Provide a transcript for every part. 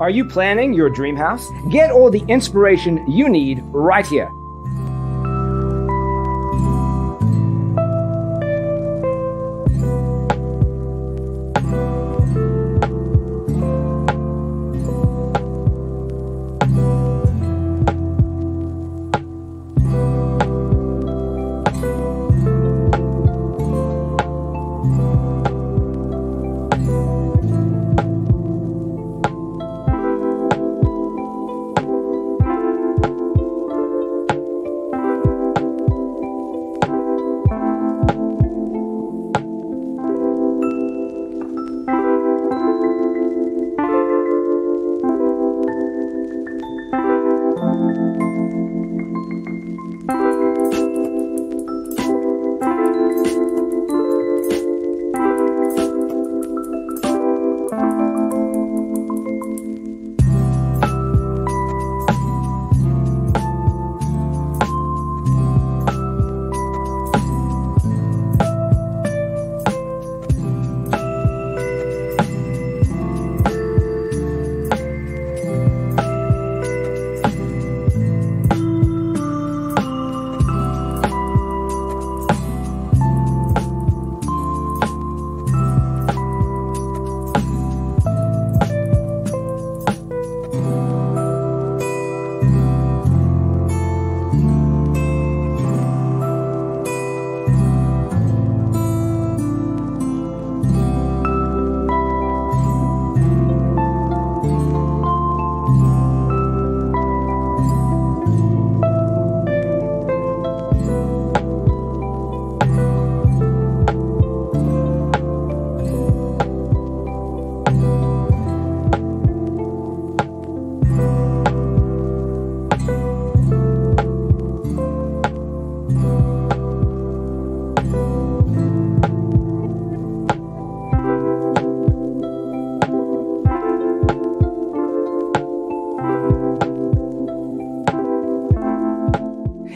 Are you planning your dream house? Get all the inspiration you need right here.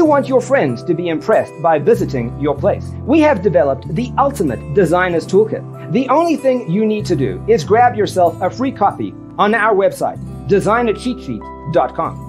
you want your friends to be impressed by visiting your place, we have developed the ultimate designer's toolkit. The only thing you need to do is grab yourself a free copy on our website, designercheatsheet.com.